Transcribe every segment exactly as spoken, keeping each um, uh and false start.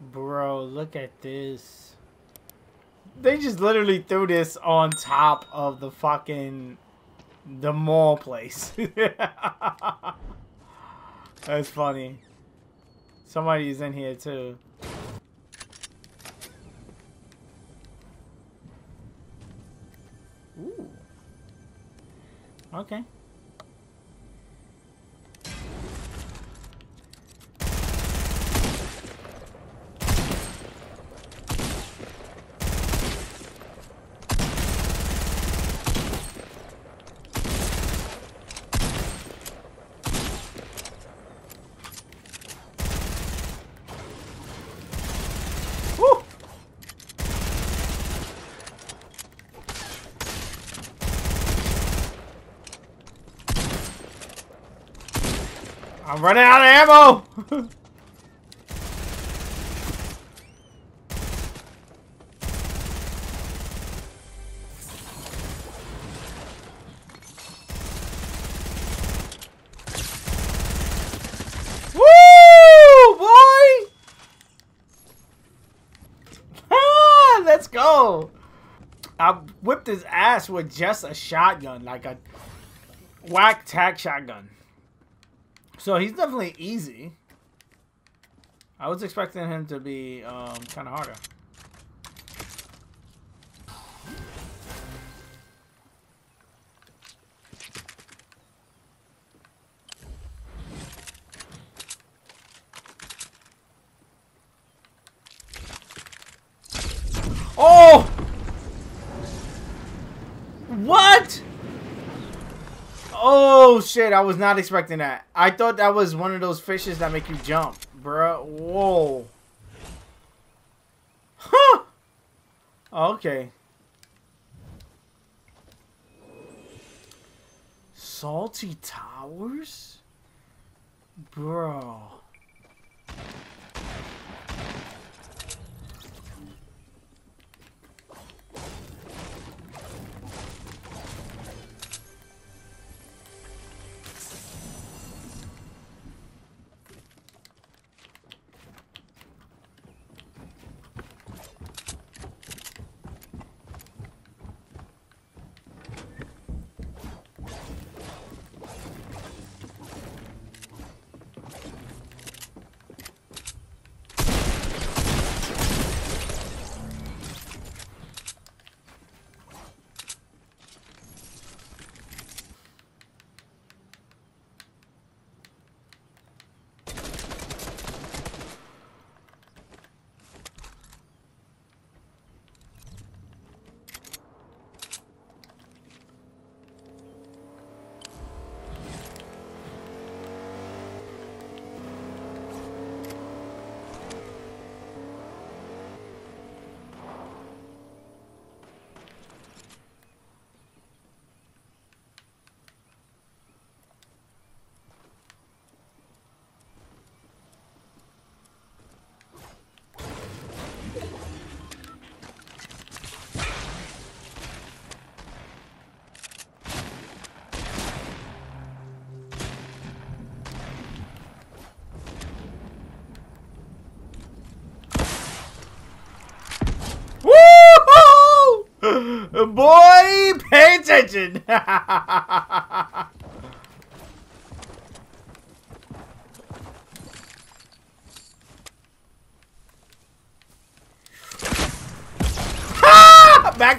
Bro, look at this. They just literally threw this on top of the fucking... the mall place. That's funny. Somebody's in here too. Ooh. Okay. I'm running out of ammo! Woo! Boy! Ah, let's go! I whipped his ass with just a shotgun, like a whack tack shotgun. So he's definitely easy. I was expecting him to be um, kind of harder. Oh! What? Oh shit, I was not expecting that. I thought that was one of those fishes that make you jump, bruh. Whoa. Huh! Okay. Salty Towers? Bro. Boy, pay attention! Back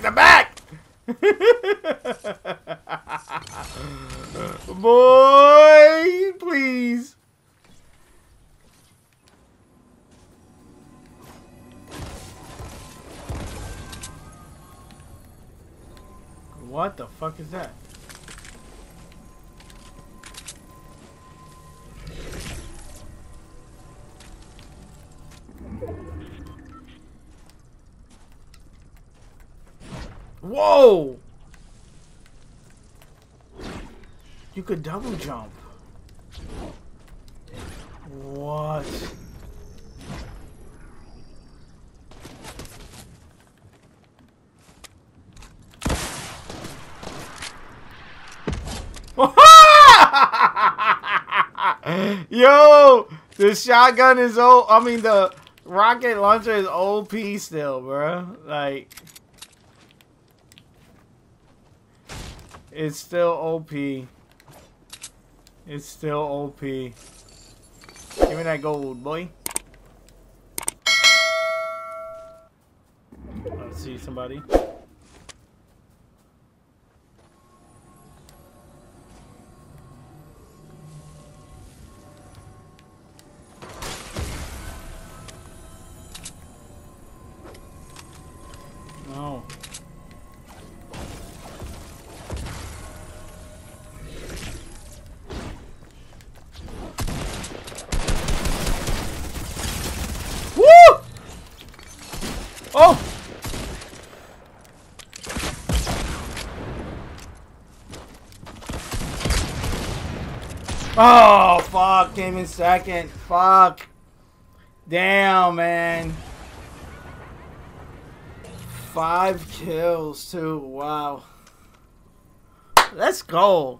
to back! Boy, please. What the fuck is that? Whoa! You could double jump. What? Yo, the shotgun is old. I mean, the Rocket launcher is O P still, bro. Like, it's still O P. It's still O P. Give me that gold, boy. I see somebody. Oh, fuck. Came in second. Fuck. Damn, man. Five kills, too. Wow. Let's go.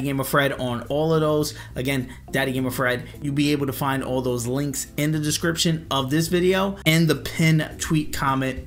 Gamer Fred on all of those. Again, Daddy Gamer Fred. You'll be able to find all those links in the description of this video and the pin tweet comment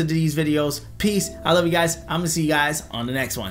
these videos. Peace. I love you guys. I'm gonna see you guys on the next one.